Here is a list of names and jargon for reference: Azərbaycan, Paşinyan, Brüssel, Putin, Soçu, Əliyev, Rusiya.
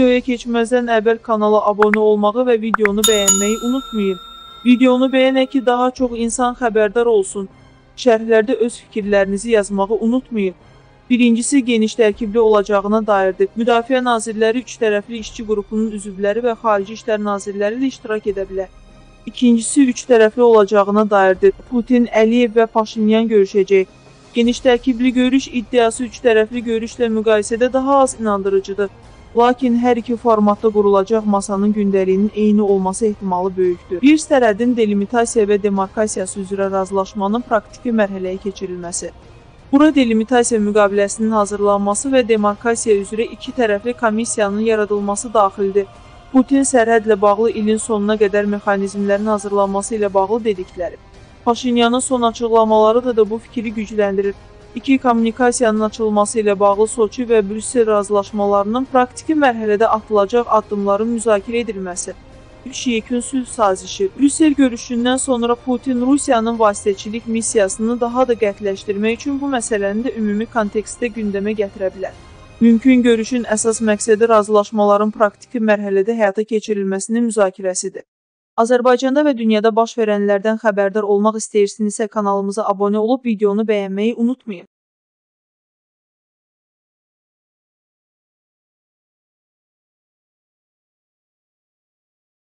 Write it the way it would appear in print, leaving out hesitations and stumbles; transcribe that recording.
Videoya geçmezden evvel kanala abone olmağı ve videonu beğenmeyi unutmayın. Videonu beğenin ki daha çok insan haberdar olsun. Şərhlərdə öz fikirlərinizi yazmağı unutmayın. Birincisi geniş tərkibli olacağına dairdir. Müdafiə Nazirləri üç tərəfli işçi qrupunun üzvləri və Xarici İşlər Nazirləri ilə iştirak edə bilər. İkincisi üç tərəfli olacağına dairdir. Putin, Əliyev və Paşinyan görüşəcək. Geniş tərkibli görüş iddiası üç tərəfli görüşlə müqayisədə daha az inandırıcıdır. Lakin hər iki formatda qurulacaq masanın gündəliyinin eyni olması ehtimalı böyükdür. Bir sərhədin delimitasiya və demarkasiyası üzrə razılaşmanın praktiki mərhələyə keçirilməsi. Bura delimitasiya müqaviləsinin hazırlanması və demarkasiya üzrə iki tərəfli komissiyanın yaradılması daxildir. Putin sərhədlə bağlı ilin sonuna qədər mexanizmlərin hazırlanması ilə bağlı dedikləri. Paşinyanın son açıqlamaları da bu fikri gücləndirir. İki kommunikasiyanın açılması ilə bağlı Soçu və Brüssel razılaşmalarının praktiki mərhələdə atılacaq addımların müzakirə edilməsi. Üç yekun sülh sazişi. Brüssel görüşündən sonra Putin Rusiyanın vasitəçilik missiyasını daha da qətiləşdirmək üçün bu məsələni də ümumi kontekstdə gündəmə gətirə bilər. Mümkün görüşün əsas məqsədi razılaşmaların praktiki mərhələdə həyata keçirilməsinin müzakirəsidir. Azərbaycanda və dünyada baş verənlərdən xəbərdar olmaq istəyirsinizsə kanalımıza abunə olub videonu bəyənməyi unutmayın.